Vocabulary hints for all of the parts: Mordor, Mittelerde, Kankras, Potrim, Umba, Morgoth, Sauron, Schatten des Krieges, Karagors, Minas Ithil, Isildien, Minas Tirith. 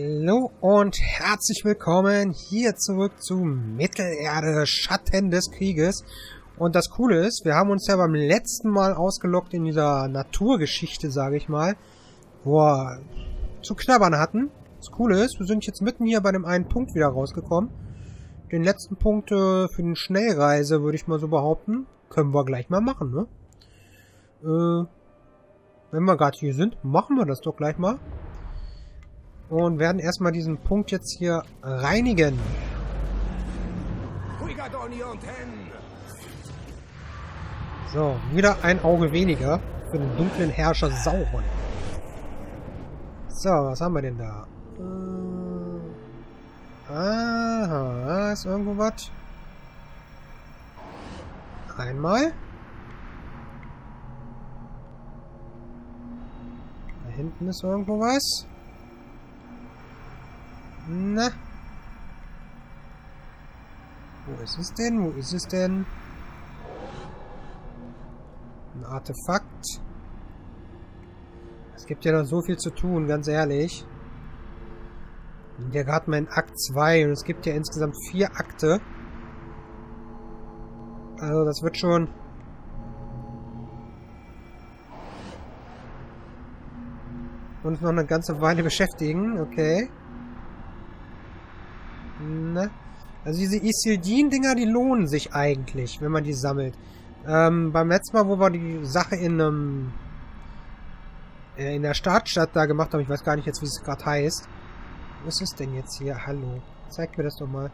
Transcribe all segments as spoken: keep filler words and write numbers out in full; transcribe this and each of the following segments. Hallo und herzlich willkommen hier zurück zu Mittelerde, Schatten des Krieges. Und das Coole ist, wir haben uns ja beim letzten Mal ausgelockt in dieser Naturgeschichte, sage ich mal, wo wir zu knabbern hatten. Das Coole ist, wir sind jetzt mitten hier bei dem einen Punkt wieder rausgekommen. Den letzten Punkt äh, für den Schnellreise, würde ich mal so behaupten, können wir gleich mal machen, ne? Äh, wenn wir gerade hier sind, machen wir das doch gleich mal. Und werden erstmal diesen Punkt jetzt hier reinigen. So, wieder ein Auge weniger für den dunklen Herrscher Sauron. So, was haben wir denn da? Äh, aha, ist irgendwo was? Einmal. Da hinten ist irgendwo was. Na? Wo ist es denn? Wo ist es denn? Ein Artefakt. Es gibt ja noch so viel zu tun, ganz ehrlich. Ich bin ja gerade mal in Akt zwei und es gibt ja insgesamt vier Akte. Also das wird schon... uns noch eine ganze Weile beschäftigen, okay. Ne? Also diese Isildien-Dinger, die lohnen sich eigentlich, wenn man die sammelt. Ähm, beim letzten Mal, wo wir die Sache in einem, äh, in der Startstadt da gemacht haben, ich weiß gar nicht jetzt, wie es gerade heißt. Was ist denn jetzt hier? Hallo. Zeigt mir das doch mal.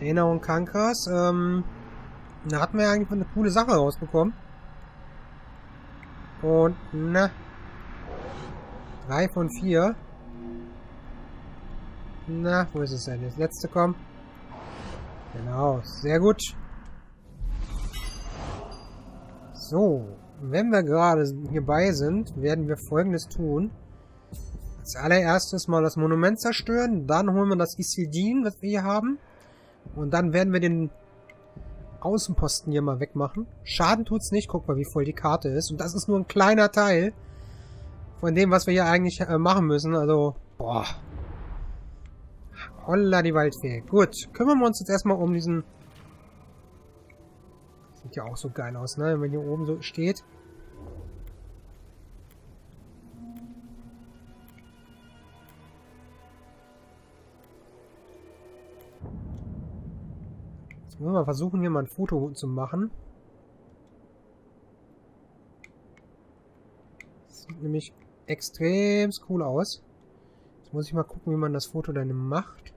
Erinnerung Kankras. Ähm, da hatten wir ja eigentlich eine coole Sache rausbekommen. Und, na. Drei von vier. Na, wo ist es denn? Das letzte kommt. Genau, sehr gut. So, wenn wir gerade hierbei sind, werden wir Folgendes tun. Als allererstes mal das Monument zerstören, dann holen wir das Isildien, was wir hier haben. Und dann werden wir den Außenposten hier mal wegmachen. Schaden tut's nicht, guck mal, wie voll die Karte ist. Und das ist nur ein kleiner Teil von dem, was wir hier eigentlich äh, machen müssen. Also, boah. Holla die Waldfee. Gut, kümmern wir uns jetzt erstmal um diesen... Sieht ja auch so geil aus, ne? Wenn man hier oben so steht. Jetzt müssen wir mal versuchen, hier mal ein Foto zu machen. Das sieht nämlich extrem cool aus. Jetzt muss ich mal gucken, wie man das Foto dann macht.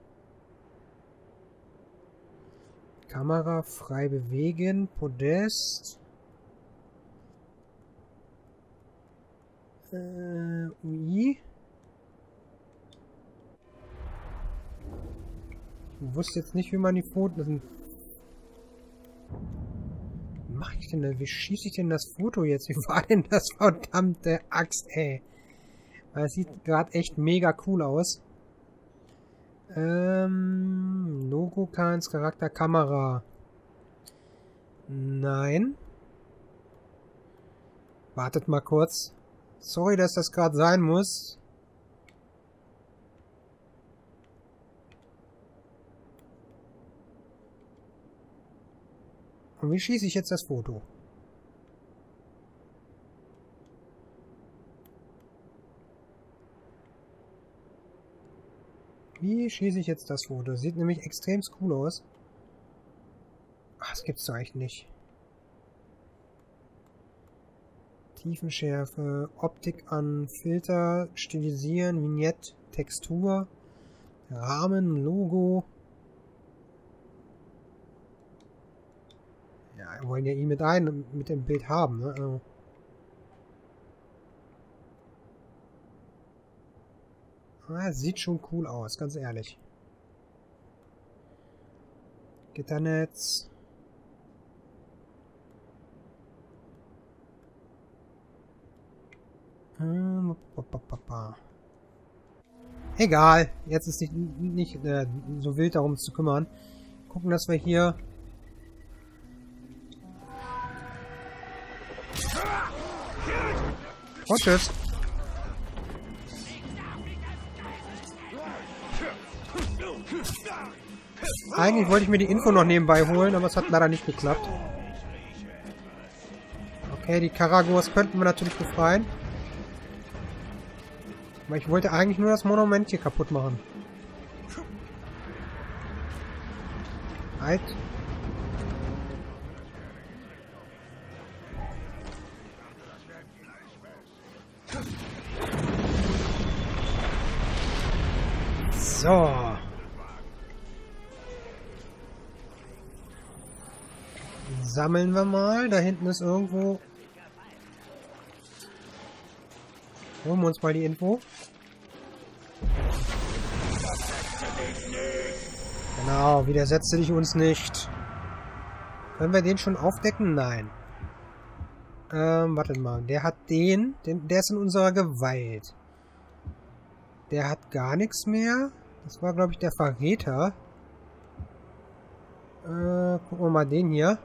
Kamera frei bewegen, Podest. Äh, U I. Ich wusste jetzt nicht, wie man die Fotos... Wie mache ich denn das? Wie schieße ich denn das Foto jetzt? Wie war denn das verdammte Axt, ey? Das sieht gerade echt mega cool aus. Ähm, Logo, Kans, Charakter, Kamera. Nein. Wartet mal kurz. Sorry, dass das gerade sein muss. Und wie schieße ich jetzt das Foto? Wie schieße ich jetzt das Foto? Sieht nämlich extrem cool aus. Ach, das gibt's doch echt nicht. Tiefenschärfe, Optik an, Filter, Stilisieren, Vignette, Textur, Rahmen, Logo. Ja, wir wollen ja ihn mit ein, mit dem Bild haben, ne? Also ah, sieht schon cool aus, ganz ehrlich. Gitternetz. Hm, egal, jetzt ist nicht, nicht äh, so wild darum zu kümmern. Gucken, dass wir hier... Und tschüss. Eigentlich wollte ich mir die Info noch nebenbei holen, aber es hat leider nicht geklappt. Okay, die Karagors könnten wir natürlich befreien. Aber ich wollte eigentlich nur das Monument hier kaputt machen. Halt. So. Sammeln wir mal. Da hinten ist irgendwo... Holen wir uns mal die Info. Genau, widersetze dich uns nicht. Können wir den schon aufdecken? Nein. Ähm, wartet mal. Der hat den, den... Der ist in unserer Gewalt. Der hat gar nichts mehr. Das war, glaube ich, der Verräter. Äh, gucken wir mal den hier.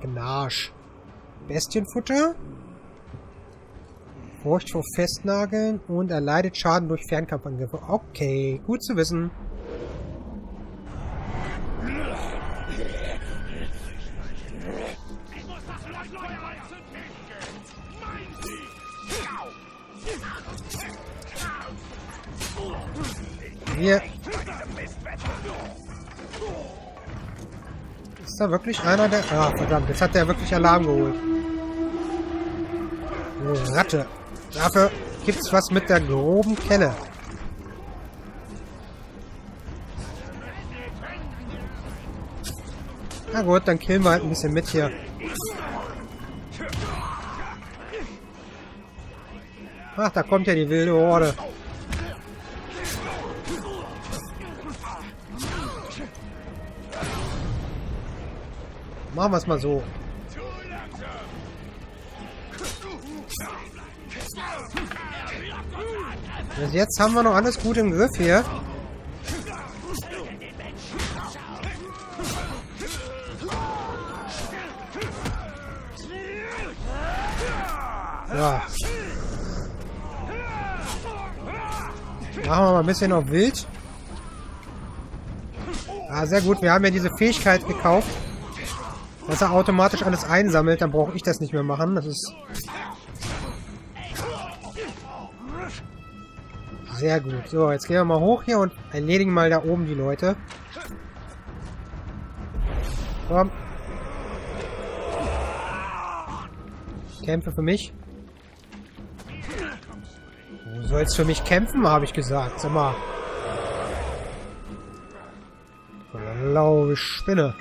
Gnarsch. Bestienfutter. Furcht vor Festnageln und erleidet Schaden durch Fernkampfangriffe. Okay, gut zu wissen. Hier. Ist da wirklich einer der... Ah, verdammt, jetzt hat der wirklich Alarm geholt. Oh, Ratte. Dafür gibt's was mit der groben Kelle. Na gut, dann killen wir halt ein bisschen mit hier. Ach, da kommt ja die wilde Horde. Machen wir es mal so. Bis jetzt haben wir noch alles gut im Griff hier. Ja. Machen wir mal ein bisschen auf wild. Ah, sehr gut. Wir haben ja diese Fähigkeit gekauft, dass er automatisch alles einsammelt. Dann brauche ich das nicht mehr machen. Das ist... Sehr gut. So, jetzt gehen wir mal hoch hier und erledigen mal da oben die Leute. Komm. Kämpfe für mich. Du sollst für mich kämpfen, habe ich gesagt. Sag mal. Blaue Spinne.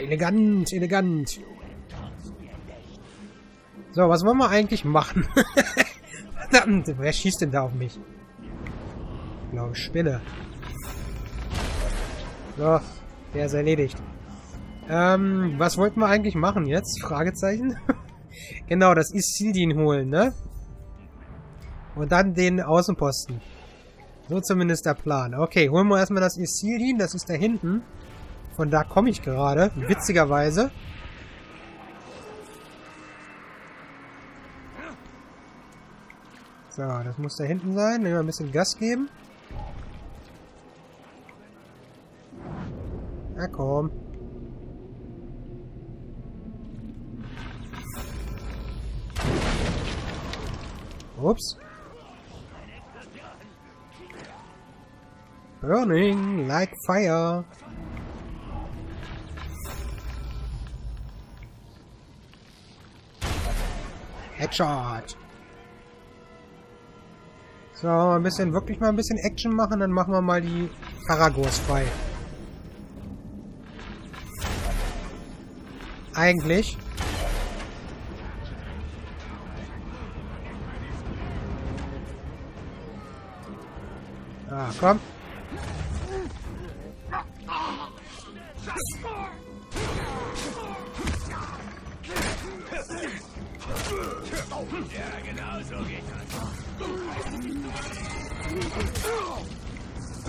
Elegant, elegant. So, was wollen wir eigentlich machen? Verdammt, wer schießt denn da auf mich? Blaue Spinne. So, der ist erledigt. Ähm, was wollten wir eigentlich machen jetzt? Fragezeichen. Genau, das Isildien holen, ne? Und dann den Außenposten. So zumindest der Plan. Okay, holen wir erstmal das Isildien, das ist da hinten. Von da komme ich gerade, witzigerweise. So, das muss da hinten sein. Nehmen wir ein bisschen Gas geben. Na komm. Ups. Burning like fire. Headshot. So, ein bisschen, wirklich mal ein bisschen Action machen, dann machen wir mal die Karagors frei. Eigentlich. Ah, komm.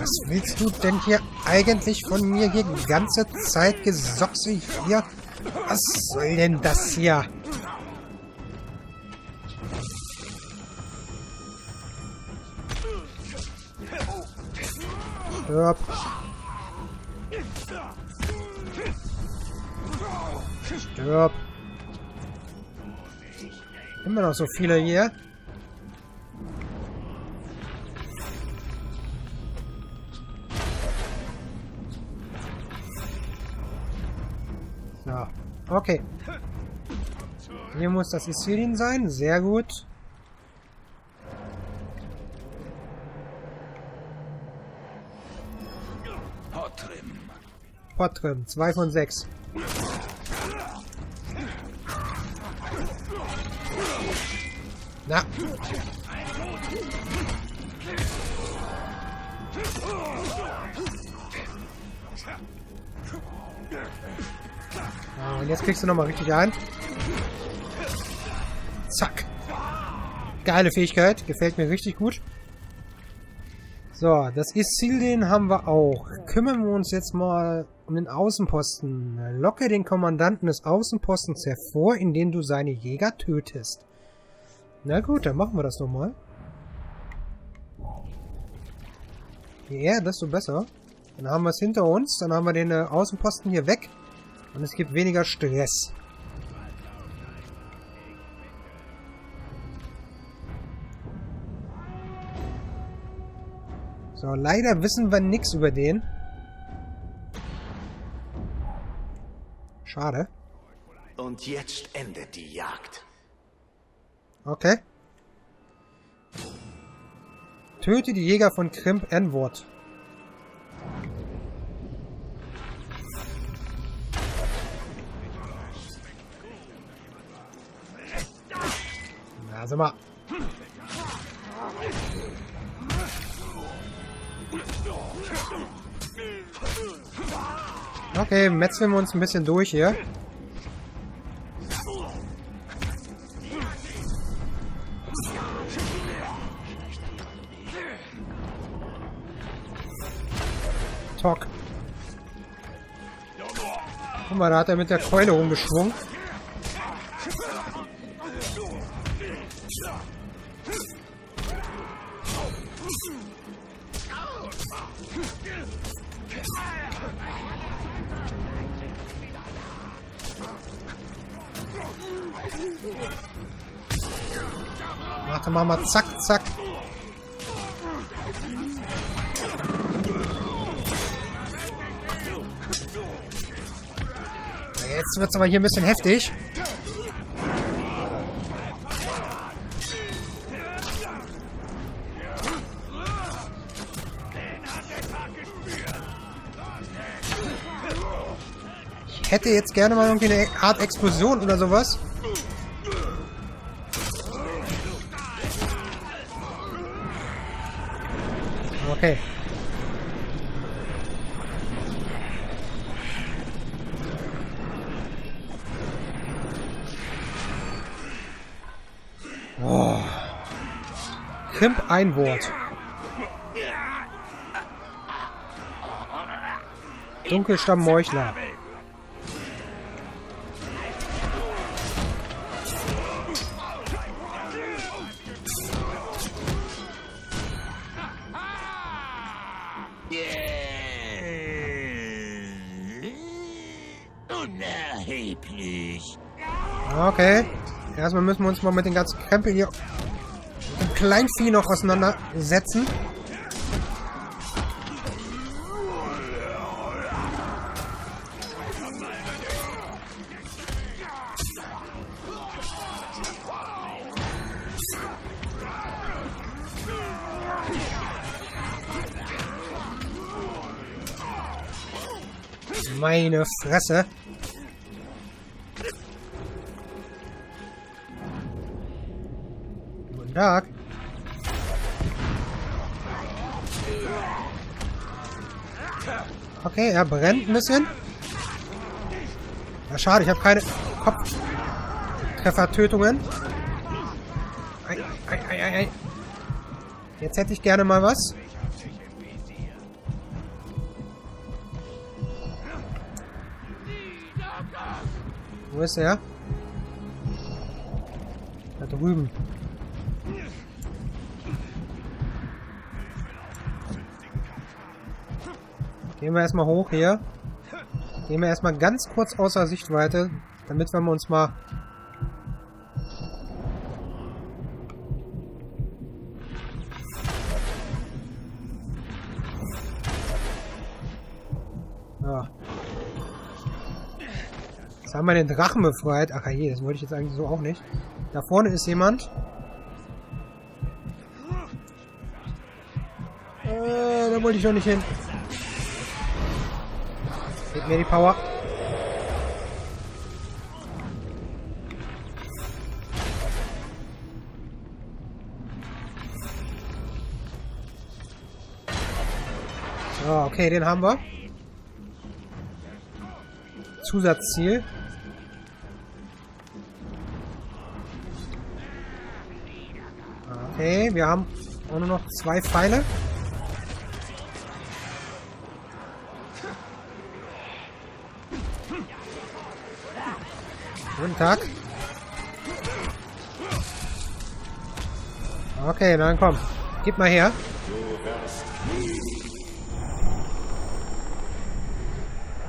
Was willst du denn hier eigentlich von mir hier die ganze Zeit gesopse hier? Was soll denn das hier? Stirb. Stirb. Immer noch so viele hier. So, okay. Hier muss das Isildien sein. Sehr gut. Potrim, zwei von sechs. Na. Ah, und jetzt kriegst du nochmal richtig ein. Zack. Geile Fähigkeit. Gefällt mir richtig gut. So, das Isildien haben wir auch. Kümmern wir uns jetzt mal um den Außenposten. Locke den Kommandanten des Außenpostens hervor, indem du seine Jäger tötest. Na gut, dann machen wir das nochmal. Je eher, desto besser. Dann haben wir es hinter uns. Dann haben wir den äh, Außenposten hier weg. Und es gibt weniger Stress. So, leider wissen wir nichts über den. Schade. Und jetzt endet die Jagd. Okay. Töte die Jäger von Crimp N-Wort. Na, sag mal. Okay, metzeln wir uns ein bisschen durch hier. Talk. Guck mal, da hat er mit der Keule rumgeschwungen. Warte, mach mal zack, zack. Jetzt wird es aber hier ein bisschen heftig. Ich hätte jetzt gerne mal irgendwie eine Art Explosion oder sowas. Okay. Oh. Crimp ein Wort. Dunkelstammmäuchler. Okay. Erstmal müssen wir uns mal mit den ganzen Krempel hier mit dem Kleinvieh noch auseinandersetzen. Meine Fresse. Tag. Okay, er brennt ein bisschen. Ja, schade, ich habe keine Kopftreffertötungen. Ei, ei, ei, ei. Jetzt hätte ich gerne mal was. Wo ist er? Da drüben. Gehen wir erstmal hoch hier. Gehen wir erstmal ganz kurz außer Sichtweite, damit wir uns mal... Ja. Jetzt haben wir den Drachen befreit. Ach je, das wollte ich jetzt eigentlich so auch nicht. Da vorne ist jemand. Äh, da wollte ich doch nicht hin. Gib mir die Power. So, okay, den haben wir. Zusatzziel. Okay, wir haben auch nur noch zwei Pfeile. Guten Tag. Okay, dann komm. Gib mal her.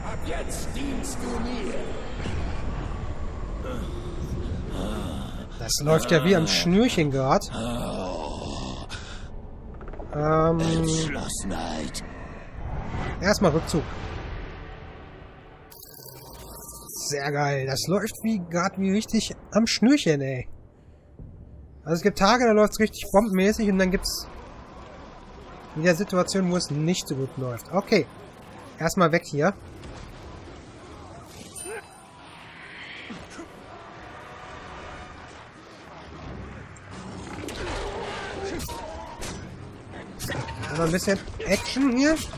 Ab jetzt dienst du mir. Das läuft ja wie am Schnürchen gerade. Ähm. Entschlossenheit. Erstmal Rückzug. Sehr geil. Das läuft wie gerade wie richtig am Schnürchen, ey. Also es gibt Tage, da läuft es richtig bombenmäßig und dann gibt es wieder Situationen, wo es nicht so gut läuft. Okay. Erstmal weg hier. Noch ein bisschen Action hier. Ich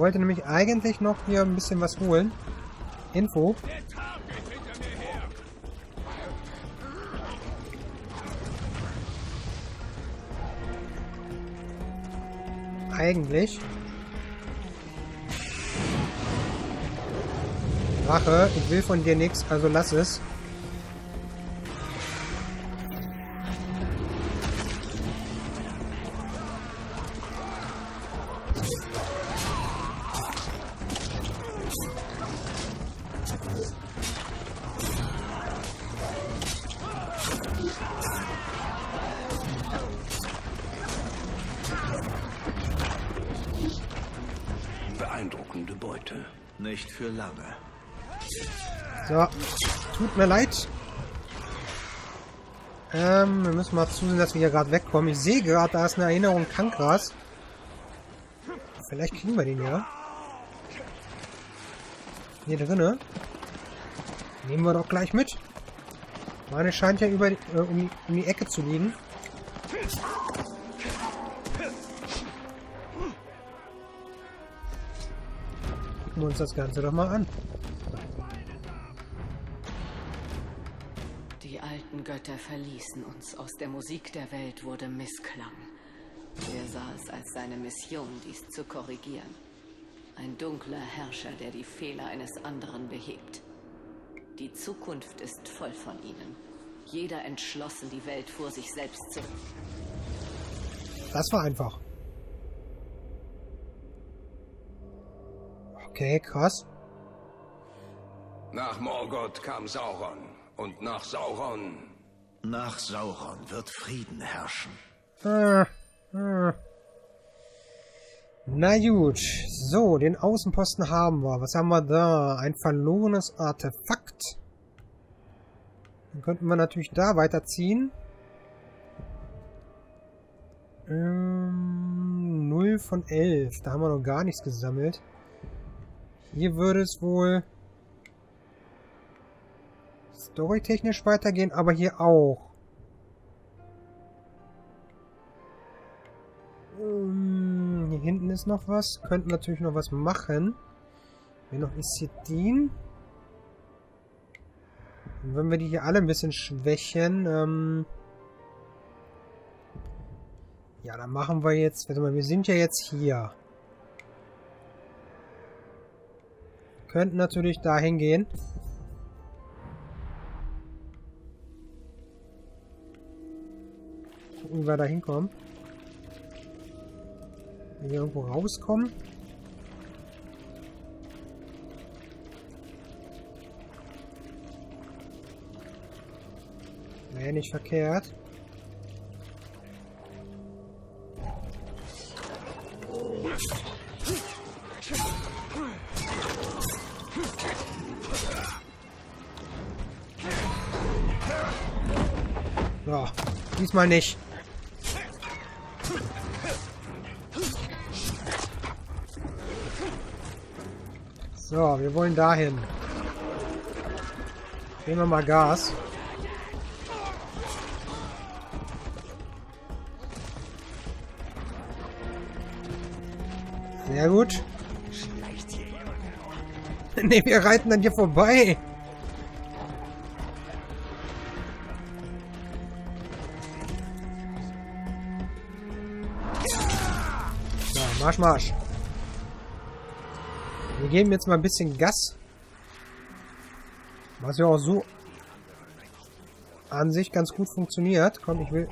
wollte nämlich eigentlich noch hier ein bisschen was holen. Info. Eigentlich. Rache, ich will von dir nichts, also lass es. Beeindruckende Beute. Nicht für lange. So. Tut mir leid. Ähm, wir müssen mal zusehen, dass wir hier gerade wegkommen. Ich sehe gerade, da ist eine Erinnerung Kankras. Vielleicht kriegen wir den ja. Hier drinne. Nehmen wir doch gleich mit. Meine scheint ja über die, äh, um, um die Ecke zu liegen. Gucken wir uns das Ganze doch mal an. Die alten Götter verließen uns. Aus der Musik der Welt wurde Missklang. Er sah es als seine Mission, dies zu korrigieren. Ein dunkler Herrscher, der die Fehler eines anderen behebt. Die Zukunft ist voll von ihnen. Jeder entschlossen, die Welt vor sich selbst zu... Das war einfach. Okay, krass. Nach Morgoth kam Sauron. Und nach Sauron... Nach Sauron wird Frieden herrschen. Äh, äh. Na gut. So, den Außenposten haben wir. Was haben wir da? Ein verlorenes Artefakt. Dann könnten wir natürlich da weiterziehen. Ähm, null von elf. Da haben wir noch gar nichts gesammelt. Hier würde es wohl storytechnisch weitergehen, aber hier auch. Hm, hier hinten ist noch was. Könnten natürlich noch was machen. Hier noch Isildien. Und wenn wir die hier alle ein bisschen schwächen, ähm ja, dann machen wir jetzt. Warte mal, wir sind ja jetzt hier. Könnten natürlich dahin gehen. Gucken, wie wir da hinkommen. Wenn wir irgendwo rauskommen. Wäre nicht verkehrt. So, diesmal nicht. So, wir wollen dahin. Geben wir mal Gas. Sehr gut. Ne, wir reiten dann hier vorbei. So, Marsch, Marsch. Wir geben jetzt mal ein bisschen Gas. Was ja auch so an sich ganz gut funktioniert. Komm, ich will...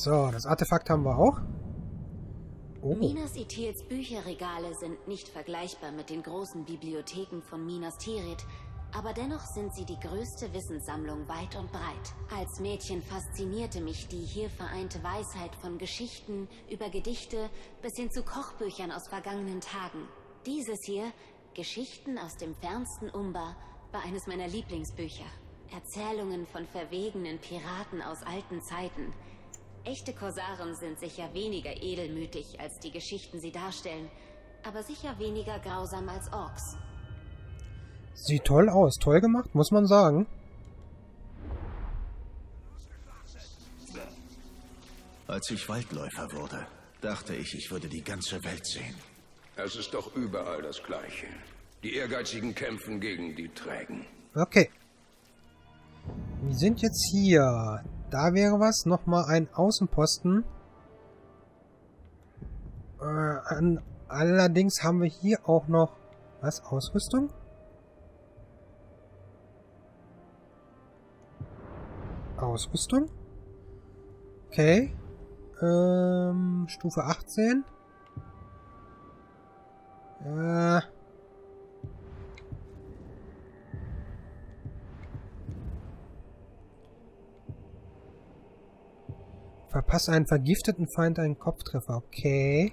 So, das Artefakt haben wir auch. Oh. Minas Ithils Bücherregale sind nicht vergleichbar mit den großen Bibliotheken von Minas Tirith, aber dennoch sind sie die größte Wissenssammlung weit und breit. Als Mädchen faszinierte mich die hier vereinte Weisheit von Geschichten über Gedichte bis hin zu Kochbüchern aus vergangenen Tagen. Dieses hier, Geschichten aus dem fernsten Umba, war eines meiner Lieblingsbücher. Erzählungen von verwegenen Piraten aus alten Zeiten. Echte Korsaren sind sicher weniger edelmütig, als die Geschichten sie darstellen, aber sicher weniger grausam als Orks. Sieht toll aus, toll gemacht, muss man sagen. Als ich Waldläufer wurde, dachte ich, ich würde die ganze Welt sehen. Es ist doch überall das Gleiche. Die Ehrgeizigen kämpfen gegen die Trägen. Okay. Wir sind jetzt hier... Da wäre was. Nochmal ein Außenposten. Äh, an, allerdings haben wir hier auch noch... Was? Ausrüstung? Ausrüstung? Okay. Ähm, Stufe achtzehn. Äh... Verpasse einen vergifteten Feind einen Kopftreffer. Okay.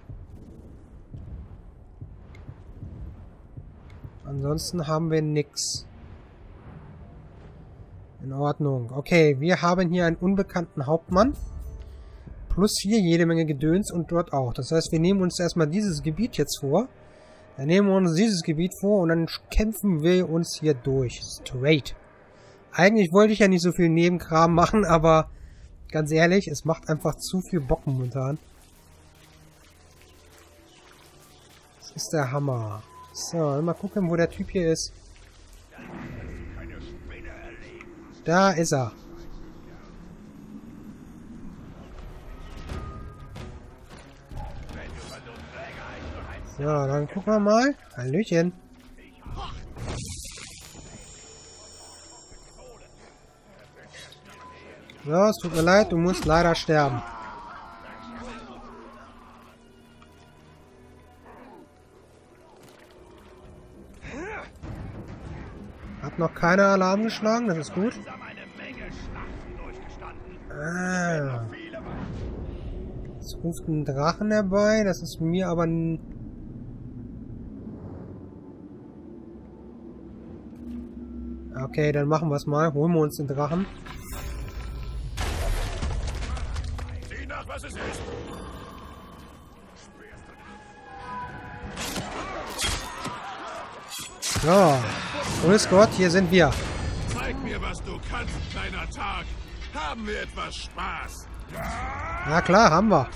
Ansonsten haben wir nichts. In Ordnung. Okay, wir haben hier einen unbekannten Hauptmann. Plus hier jede Menge Gedöns und dort auch. Das heißt, wir nehmen uns erstmal dieses Gebiet jetzt vor. Dann nehmen wir uns dieses Gebiet vor und dann kämpfen wir uns hier durch. Straight. Eigentlich wollte ich ja nicht so viel Nebenkram machen, aber... Ganz ehrlich, es macht einfach zu viel Bock momentan. Das ist der Hammer. So, mal gucken, wo der Typ hier ist. Da ist er. So, dann gucken wir mal. Hallöchen. Ja, es tut mir leid, du musst leider sterben. Hat noch keiner Alarm geschlagen, das ist gut. Ah. Es ruft einen Drachen herbei, das ist mir aber... Okay, dann machen wir es mal. Holen wir uns den Drachen. So, grüß Gott, hier sind wir. Zeig mir, was du kannst, kleiner Tag. Haben wir etwas Spaß? Na klar, haben wir.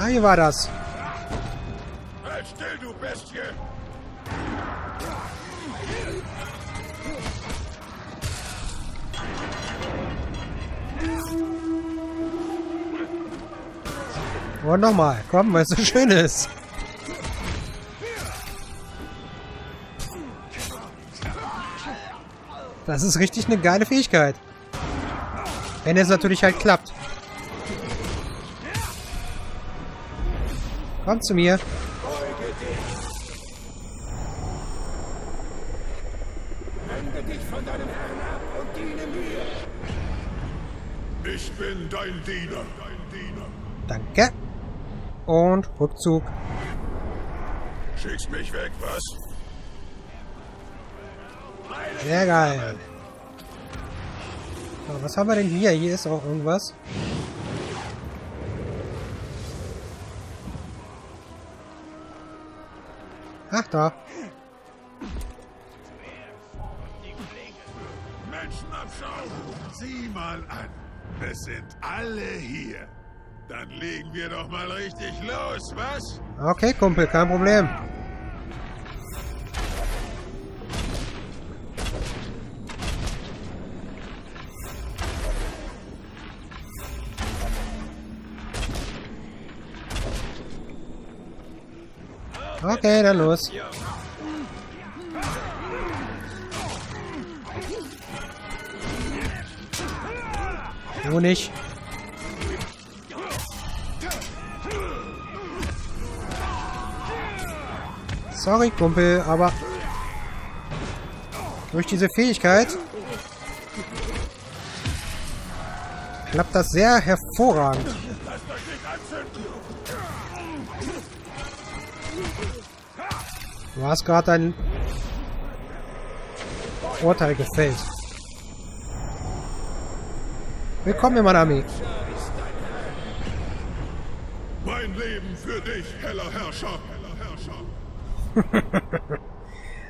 Ah, hier war das. Halt still, du Bestie. Und nochmal, komm, weil es so schön ist. Das ist richtig eine geile Fähigkeit. Wenn es natürlich halt klappt. Komm zu mir. Ich bin dein Diener, dein Diener. Danke. Und Rückzug. Schickst mich weg, was? Sehr geil. So, was haben wir denn hier? Hier ist auch irgendwas. Ach da. Menschen abschauen. Sieh mal an. Es sind alle hier. Dann legen wir doch mal richtig los, was? Okay, Kumpel, kein Problem. Okay, dann los. Nur nicht. Sorry, Kumpel, aber durch diese Fähigkeit klappt das sehr hervorragend. Du hast gerade dein Urteil gefällt. Willkommen in meiner Armee. Mein Leben für dich, heller Herrscher, heller Herrscher.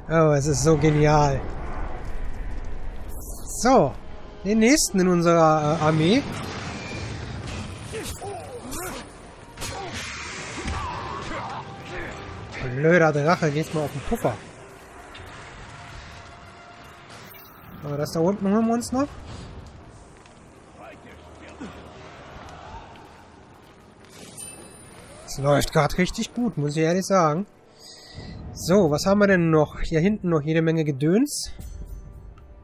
Oh, es ist so genial. So, den nächsten in unserer äh, Armee. Blöder Drache, geht mal auf den Puffer. Aber das da unten holen wir uns noch. Es läuft gerade richtig gut, muss ich ehrlich sagen. So, was haben wir denn noch? Hier hinten noch jede Menge Gedöns.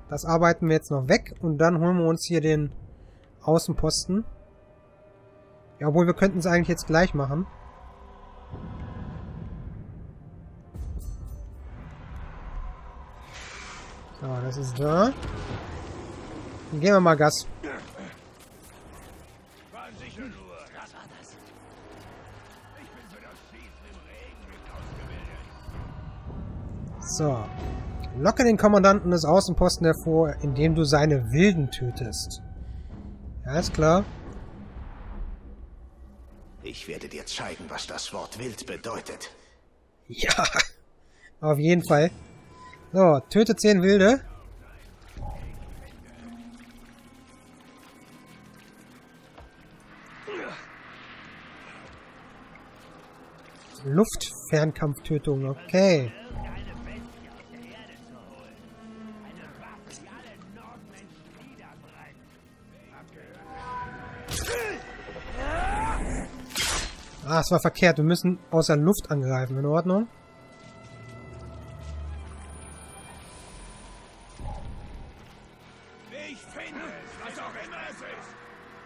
Das arbeiten wir jetzt noch weg und dann holen wir uns hier den Außenposten. Ja, obwohl wir könnten es eigentlich jetzt gleich machen. So, das ist da. Dann gehen wir mal Gas. So. Locke den Kommandanten des Außenposten hervor, indem du seine Wilden tötest. Ja, ist klar. Ich werde dir zeigen, was das Wort wild bedeutet. Ja, auf jeden Fall. So, töte zehn Wilde. Luftfernkampftötung, okay. Ah, es war verkehrt. Wir müssen aus der Luft angreifen. In Ordnung.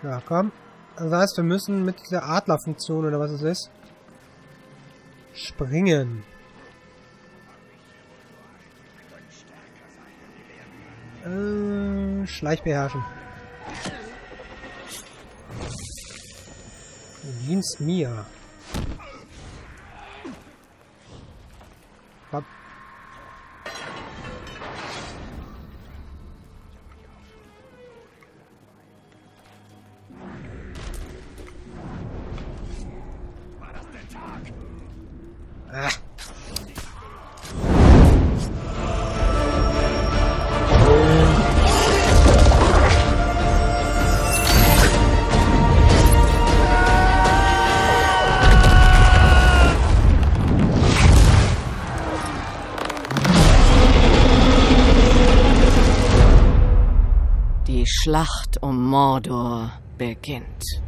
Ja, komm. Das heißt, wir müssen mit dieser Adlerfunktion oder was es ist, springen. Äh, Schleich beherrschen. Dienst mir. Komm. Ah. Die Schlacht um Mordor beginnt.